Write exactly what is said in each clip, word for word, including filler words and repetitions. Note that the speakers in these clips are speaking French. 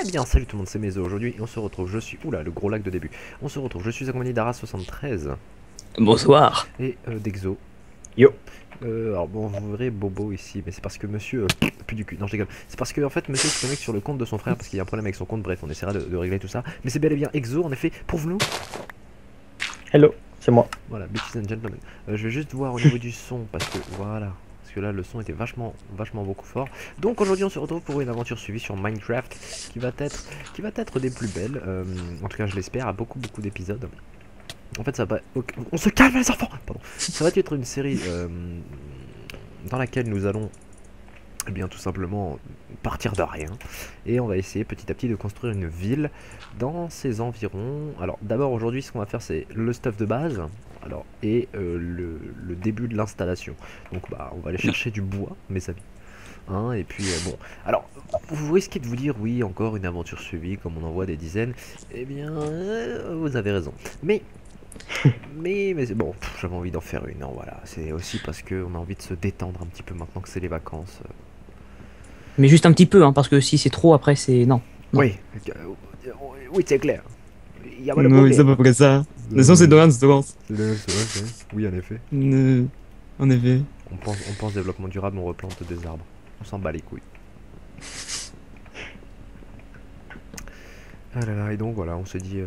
Eh bien salut tout le monde, c'est Mezo. Aujourd'hui on se retrouve, je suis... Oula, le gros lag de début. On se retrouve, je suis accompagné d'Aras soixante-treize. Bonsoir. Et euh, d'Exo. Yo. Euh, alors bon, vous verrez Bobo ici, mais c'est parce que monsieur... Euh, plus du cul, non je déconne. C'est parce que en fait monsieur se connecte sur le compte de son frère parce qu'il y a un problème avec son compte, bref on essaiera de, de régler tout ça. Mais c'est bel et bien Exo en effet, prouve-nous. Hello, c'est moi. Voilà, bitches and gentlemen. Euh, je vais juste voir au niveau du son parce que voilà... Parce que là le son était vachement vachement beaucoup fort. Donc aujourd'hui on se retrouve pour une aventure suivie sur Minecraft qui va être qui va être des plus belles, euh, en tout cas je l'espère, à beaucoup beaucoup d'épisodes. En fait ça va okay, on se calme les enfants. Pardon. Ça va être une série euh, dans laquelle nous allons eh bien tout simplement partir de rien et on va essayer petit à petit de construire une ville dans ses environs. Alors d'abord aujourd'hui ce qu'on va faire c'est le stuff de base. Alors, et euh, le, le début de l'installation. Donc bah on va aller chercher du bois, mes amis. Hein, et puis euh, bon. Alors, vous risquez de vous dire oui, encore une aventure suivie, comme on en voit des dizaines. Eh bien, euh, vous avez raison. Mais, mais, mais bon, j'avais envie d'en faire une. Non, voilà. C'est aussi parce qu'on a envie de se détendre un petit peu maintenant que c'est les vacances. Mais juste un petit peu, hein, parce que si c'est trop après, c'est non. non. Oui, oui, c'est clair. Y a pas de non, c'est à peu près ça. De toute c'est dommage, c'est dommage. Oui, en effet. Euh, en effet. On pense, on pense développement durable, on replante des arbres. On s'en bat les couilles. Ah là là, et donc voilà, on se dit... Euh...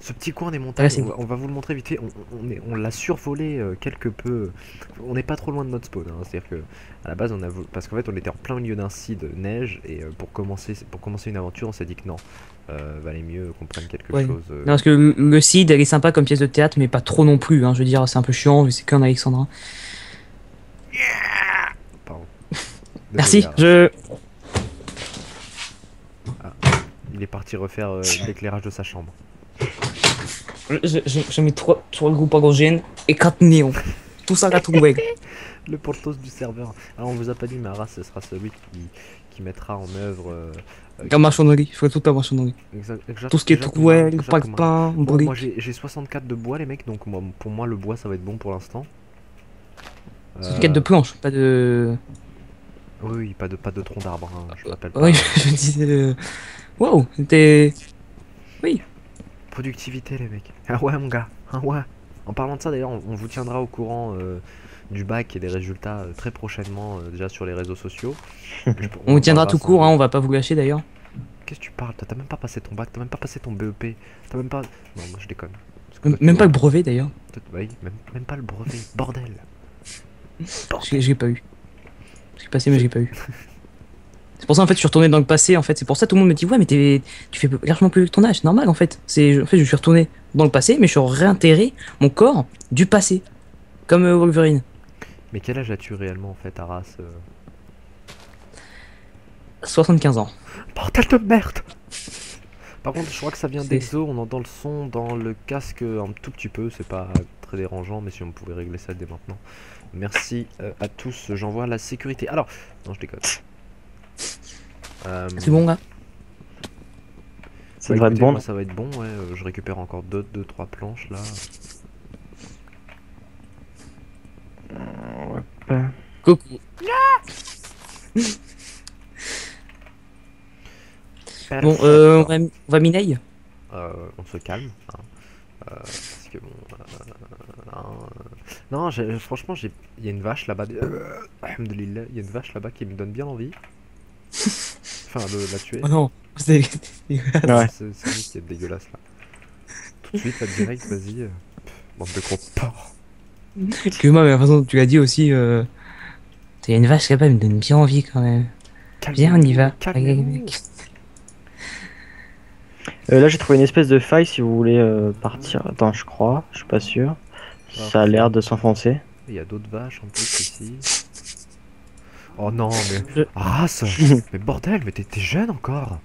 Ce petit coin des montagnes, ah, on, va, on va vous le montrer vite fait. On, on, on, on l'a survolé euh, quelque peu. On n'est pas trop loin de notre spawn. Hein. C'est-à-dire que à la base, on a voulu... parce qu'en fait, on était en plein milieu d'un site de neige et euh, pour commencer, pour commencer une aventure, on s'est dit que non, euh, valait mieux qu'on prenne quelque ouais. chose. Euh... Non, parce que le site, elle est sympa comme pièce de théâtre, mais pas trop non plus. Hein. Je veux dire, c'est un peu chiant. C'est qu'un Alexandrin. Yeah Pardon. Merci. Je. Ah, il est parti refaire euh, l'éclairage de sa chambre. Je, je, je mets trois, trois groupes halogènes et quatre néons. Tout ça à trouver. Le portos du serveur. Alors on vous a pas dit, mais Aras, ce sera celui qui, qui mettra en œuvre. Euh, euh, la marchanderie, je ferai toute la marchanderie. Exact, exact, tout ce qui est troué, le pain, bon, moi j'ai soixante-quatre de bois, les mecs, donc moi, pour moi le bois ça va être bon pour l'instant. Euh... soixante-quatre de planches, pas de. Oui, oui pas de, pas de tronc d'arbre, hein, je m'appelle pas. Oui, je disais. Waouh, c'était. Oui. Productivité les mecs. Ah ouais mon gars. Ah ouais. En parlant de ça d'ailleurs on, on vous tiendra au courant euh, du bac et des résultats euh, très prochainement euh, déjà sur les réseaux sociaux. Je, on vous tiendra tout court, hein, on va pas vous lâcher d'ailleurs. Qu'est-ce que tu parles? T'as même pas passé ton bac, t'as même pas passé ton B E P, t'as même pas... Non moi je déconne. Toi, même pas le brevet d'ailleurs. Oui, même, même pas le brevet, bordel. Bordel. J'ai pas eu. J'ai passé mais j'ai pas eu. C'est pour ça en fait je suis retourné dans le passé en fait, c'est pour ça tout le monde me dit ouais mais tu fais largement plus ton âge, normal en fait. C'est en fait je suis retourné dans le passé mais je suis réintégré mon corps du passé comme euh, Wolverine. Mais quel âge as-tu réellement en fait Aras? euh... soixante-quinze ans. Bordel de merde. Par contre je crois que ça vient d'Exo, on entend le son dans le casque un tout petit peu, c'est pas très dérangeant mais si on pouvait régler ça dès maintenant. Merci euh, à tous, j'envoie la sécurité. Alors, non je déconne. Euh... C'est bon là. Ça, ça va être bon. Moi, ça va être bon. Ouais, euh, je récupère encore deux, deux, trois planches là. Ouais. Coucou. Yeah bon, euh, on va, on va miner. Euh, on se calme. Hein. Euh, parce que bon. Euh, non, non franchement, il y a une vache là-bas. Euh, Alhamdulillah, il y a une vache là-bas qui me donne bien envie. Enfin, de la tuer. Oh non, c'est dégueulasse. C'est lui qui est dégueulasse là. Tout de suite, la direct, vas-y. Bande de gros porcs. Excuse-moi, mais la façon dont tu l'as dit aussi. Euh... T'as une vache là-bas, elle me donne bien envie quand même. Viens, on y va. Euh, là, j'ai trouvé une espèce de faille si vous voulez euh, partir. Attends, je crois, je suis pas sûr. Alors, ça a l'air de s'enfoncer. Il y a d'autres vaches en plus ici. Oh non, mais. Race! Mais bordel, mais t'es jeune encore!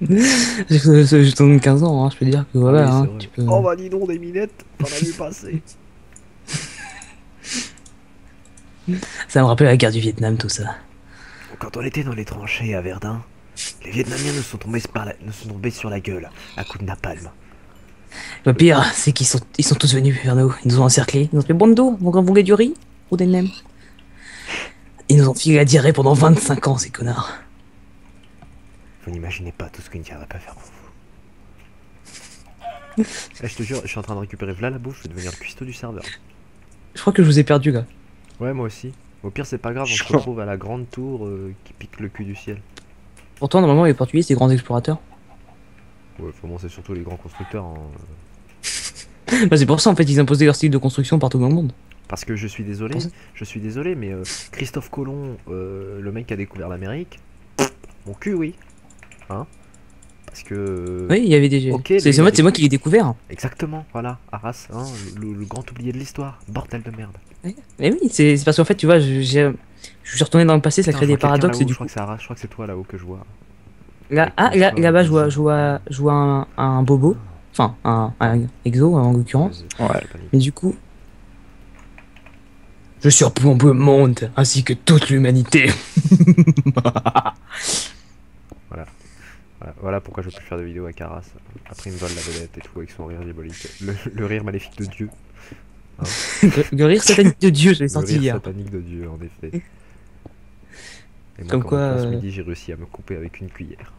J'ai tourné quinze ans, hein, je peux dire que voilà. Ah oui, hein, tu peux... Oh bah dis donc, des minettes, t'en as vu passer! Ça me rappelle la guerre du Vietnam, tout ça. Quand on était dans les tranchées à Verdun, les Vietnamiens nous sont tombés, par la... nous sont tombés sur la gueule à coups de napalm. Le pire, c'est qu'ils sont... Ils sont tous venus vers nous, ils nous ont encerclés, ils nous ont fait bon de dos, vous voulez du riz ou des nems? Ils nous ont filé à diarrhée pendant vingt-cinq ans, ces connards. Vous n'imaginez pas tout ce qu'une tiara peut faire pour vous. Là, je te jure, je suis en train de récupérer v'là la bouffe, je vais devenir le cuistot du serveur. Je crois que je vous ai perdu là. Ouais, moi aussi. Au pire, c'est pas grave, on se retrouve à la grande tour euh, qui pique le cul du ciel. Pourtant, normalement, les Portugais, c'est des grands explorateurs. Ouais, bon, c'est surtout les grands constructeurs. Hein. Bah, c'est pour ça, en fait, ils imposaient leur style de construction partout dans le monde. Parce que je suis désolé, je suis désolé, mais euh, Christophe Colomb, euh, le mec qui a découvert l'Amérique, mon cul, oui. Hein? Parce que... Oui, il y avait déjà... Okay, c'est moi, moi qui l'ai découvert. Exactement, voilà, Arras, hein, le, le grand oublié de l'histoire, bordel de merde. Ouais. Mais oui, c'est parce qu'en fait, tu vois, je, je suis retourné dans le passé, ça crée des paradoxes du coup. Je crois que c'est Arras, je crois que c'est toi là-haut que je vois. Là, ah, là, là-bas, je vois, je vois, je vois un, un bobo, enfin, un, un exo en l'occurrence. Ouais. Mais du coup... Je surplombe le monde, ainsi que toute l'humanité. Voilà. Voilà. Voilà pourquoi je peux plus faire de vidéos avec Aras. Après, il me vole la vedette et tout, avec son rire diabolique. Le, le rire maléfique de Dieu. Hein le, le rire satanique de Dieu, je l'ai senti hier. Le rire satanique de Dieu, en effet. Et moi, comme quand quoi... Euh... ce midi, j'ai réussi à me couper avec une cuillère.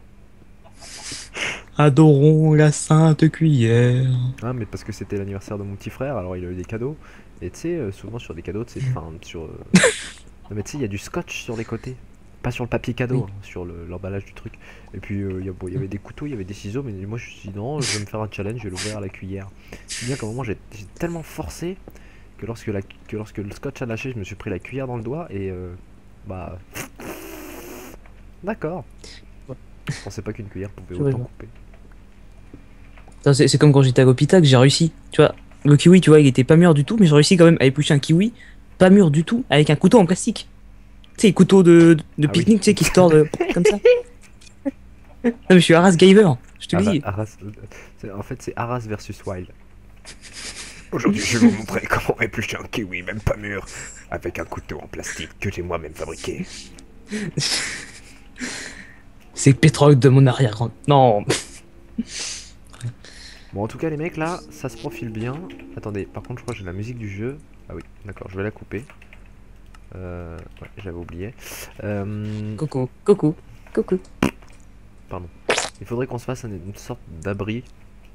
Adorons la sainte cuillère. Ah, mais parce que c'était l'anniversaire de mon petit frère, alors il a eu des cadeaux. Et tu sais, souvent sur des cadeaux, tu sais, enfin, sur... Euh... Non mais tu sais, il y a du scotch sur les côtés. Pas sur le papier cadeau, oui. Hein, sur l'emballage le, du truc. Et puis, euh, il bon, y avait des couteaux, il y avait des ciseaux, mais moi, je me suis dit, non, je vais me faire un challenge, je vais l'ouvrir à la cuillère. C'est bien qu'à un moment, j'ai tellement forcé que lorsque, la, que lorsque le scotch a lâché, je me suis pris la cuillère dans le doigt et... Euh, bah... D'accord. Ouais. Je pensais pas qu'une cuillère pouvait autant couper. C'est comme quand j'étais à GoPita que j'ai réussi, tu vois. Le kiwi, tu vois, il était pas mûr du tout, mais j'ai réussi quand même à éplucher un kiwi pas mûr du tout avec un couteau en plastique. Tu sais, les couteaux de, de, de ah pique-nique, oui. Tu sais, qui se tordent de... comme ça. Non, mais je suis Aras Gyver, je te le dis. Aras... En fait, c'est Aras versus Wild. Aujourd'hui, je vais vous montrer comment éplucher un kiwi, même pas mûr, avec un couteau en plastique que j'ai moi-même fabriqué. C'est le pétrole de mon arrière-grand. Non. Bon, en tout cas les mecs là, ça se profile bien. Attendez, par contre je crois que j'ai la musique du jeu. Ah oui, d'accord, je vais la couper. Euh, ouais, j'avais oublié. Euh... Coucou, coucou, coucou. Pardon. Il faudrait qu'on se fasse une sorte d'abri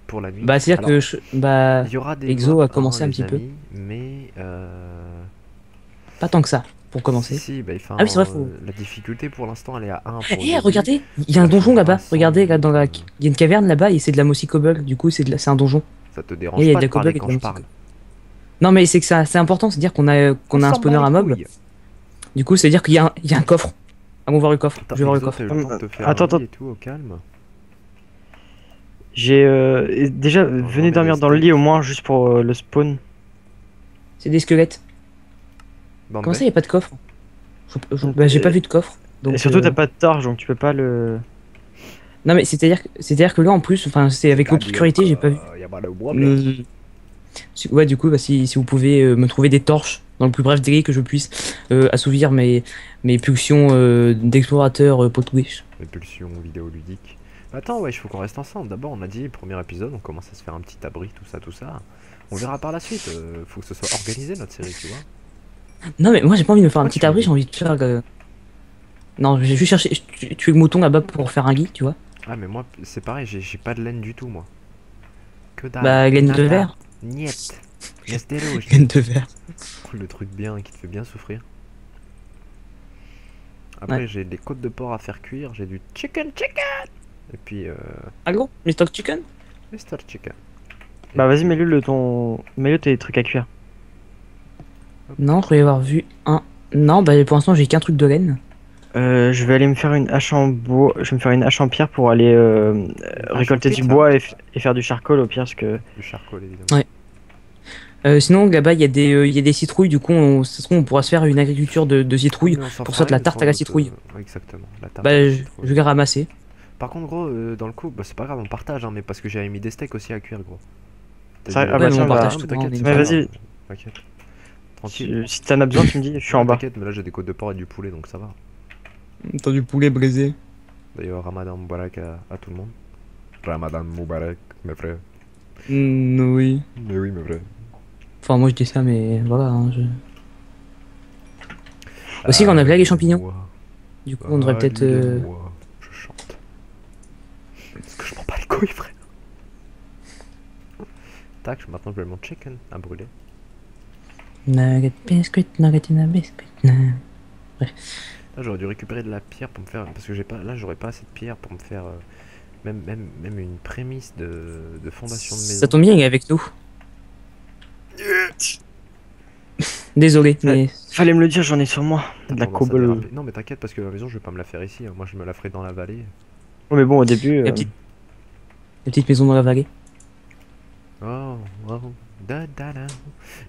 pour la nuit. Bah c'est-à-dire que je... bah, y aura des Exo a commencé un petit amis, peu. Mais euh... pas tant que ça pour commencer. Si, si, bah, enfin, ah oui c'est vrai. Faut... La difficulté pour l'instant elle est à un. Eh regardez, il y a un donjon là-bas. Regardez là dans la, il y a une caverne là-bas et c'est de la mossicobble. Du coup c'est de la... c'est un donjon. Ça te dérange et pas de parler quand je parle. Non mais c'est que ça, c'est important, c'est dire qu'on a qu'on a un spawner à mobs. Du coup c'est à dire qu'il y a un... il y a un coffre. Allons voir le coffre. Attends, je vais voir le coffre. Attends attends. J'ai euh... déjà venez dormir dans le lit au moins juste pour le spawn. C'est des squelettes. Comment ben ça, il n'y a pas de coffre? Bah, j'ai pas vu de coffre. Donc, et surtout, euh... t'as pas de torche, donc tu peux pas le. Non, mais c'est-à-dire que, que là, en plus, c'est avec l'obscurité, j'ai pas vu. Y a pas le... Ouais, du coup, bah, si, si vous pouvez euh, me trouver des torches dans le plus bref délai que je puisse euh, assouvir mes, mes pulsions euh, d'explorateur euh, potouiche. Mes pulsions vidéoludiques. Attends, ouais, il faut qu'on reste ensemble. D'abord, on a dit, premier épisode, on commence à se faire un petit abri, tout ça, tout ça. On verra par la suite. Euh, faut que ce soit organisé, notre série, tu vois. Non mais moi j'ai pas envie de me faire un petit abri, j'ai envie de faire... Euh... Non, j'ai juste cherché, tu tué le mouton là-bas pour faire un lit, tu vois. Ah mais moi c'est pareil, j'ai pas de laine du tout moi. Que dalle. Bah laine de verre. Niet. Laine de verre. Le truc bien qui te fait bien souffrir. Après ouais. J'ai des côtes de porc à faire cuire, j'ai du chicken chicken. Et puis euh... Allô, mister Chicken. mister Chicken. Et bah vas-y mets-le le ton... Mets-le tes trucs à cuire. Non, je vais avoir vu un... Non, bah pour l'instant j'ai qu'un truc de laine. Euh, je vais aller me faire une hache en bois, je vais me faire une hache en pierre pour aller euh, récolter du bois et, f... et faire du charcoal au pire, parce que... Du charcoal évidemment. Ouais. Euh, sinon là-bas il y a des euh, y a des citrouilles, du coup on, ça se trouve, on pourra se faire une agriculture de, de citrouilles oui, pour ça de la tarte à la citrouille. Euh, exactement. La tarte bah à la je, je vais ramasser. Par contre gros euh, dans le coup, bah, c'est pas grave on partage hein, mais parce que j'avais mis des steaks aussi à cuire gros. Ça, ah bah on partage tout. Mais vas-y. Tranquille. Si t'en as besoin, tu me dis, je suis en bas. Mais là j'ai des côtes de porc et du poulet donc ça va. T'as du poulet braisé. D'ailleurs, Ramadan Mubarak à, à tout le monde. Ramadan Mubarak, mes frères. Mm, oui. Mais oui, mes frères. Enfin, moi je dis ça, mais voilà. Hein, je... Aussi, ah, quand on a blague les champignons. Wow. Du coup, on devrait ah, peut-être. Euh... Je chante. Tac, maintenant je vais mon chicken à brûler. Nugget biscuit, nugget in a biscuit. Nugget. Là j'aurais dû récupérer de la pierre pour me faire, parce que j'ai pas, là j'aurais pas assez de pierre pour me faire euh, même, même, même une prémisse de, de fondation de maison. Ça tombe bien, il est avec nous. Désolé, mais... Fallait me le dire, j'en ai sur moi. De la cobble. Non mais t'inquiète, parce que la maison je vais pas me la faire ici, moi je me la ferai dans la vallée. Oh mais bon, au début... Euh... La, petite... la petite maison dans la vallée. Oh, oh.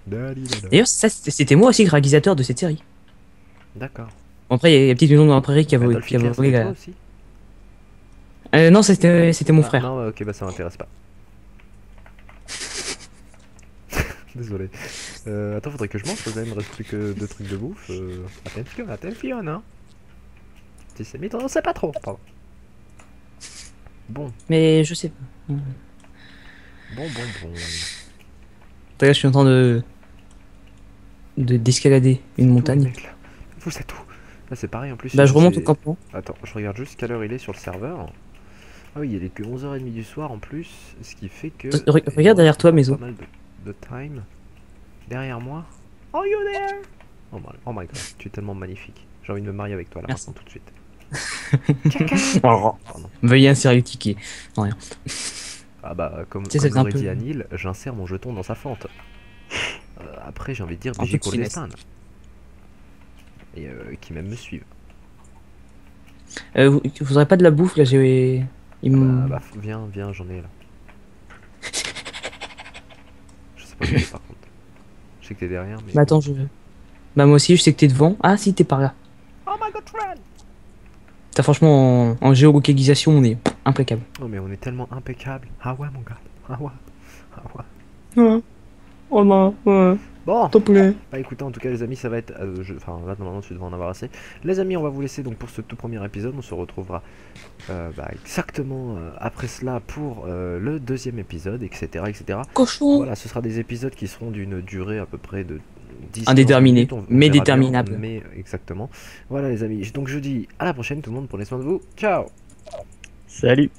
D'ailleurs, c'était moi aussi le réalisateur de cette série. D'accord. Après, il y a la petite maison dans la prairie qui a volé. Euh, non, c'était mon ah, frère. Non, ok, bah ça m'intéresse pas. Désolé. Euh, attends, faudrait que je mange, parce que là, il me reste plus que deux trucs de bouffe. Euh... Attention, attention, hein. Si c'est mis, on sait pas trop. Pardon. Bon. Mais je sais pas. Bon, bon, bon. T'as là, je suis en train de. d'escalader de... une montagne. Tout, mec, vous, c'est tout. Là, c'est pareil en plus. Bah, je remonte au campement. Attends, je regarde juste quelle heure il est sur le serveur. Ah oui, il est depuis onze heures trente du soir en plus. Ce qui fait que. Re regarde derrière toi, maison. The time derrière moi. Oh you there? Oh my, oh my god, tu es tellement magnifique. J'ai envie de me marier avec toi là. Merci. Maintenant tout de suite. Pardon. Veuillez insérer le ticket. Non rien. Ah bah comme j'aurais dit peu... à Neil, j'insère mon jeton dans sa fente. Euh, après j'ai envie de dire j'ai pour les destin. Et euh, qui même me suivent. Euh, vous, vous aurez pas de la bouffe là, j'ai. Ah bah, bah viens viens j'en ai là. Par contre, je sais que t'es derrière, mais. Bah attends, je. Bah, moi aussi, je sais que t'es devant. Ah, si, t'es par là. Oh my god, run! T'as franchement, en, en géolocalisation, on est impeccable. Oh, mais on est tellement impeccable. Ah ouais, mon gars. Ah ouais. Ah ouais. Ouais. Oh non, ouais. Bon, s'il te plaît. Bah, écoutez, en tout cas, les amis, ça va être. Euh, je... Enfin, là, normalement, tu devrais en avoir assez. Les amis, on va vous laisser donc pour ce tout premier épisode. On se retrouvera euh, bah, exactement euh, après cela pour euh, le deuxième épisode, et cetera et cetera. Cochon. Voilà, ce sera des épisodes qui seront d'une durée à peu près de dix indéterminée, mais déterminable. Mais exactement. Voilà, les amis. Donc, je dis à la prochaine, tout le monde. Prenez soin de vous. Ciao. Salut.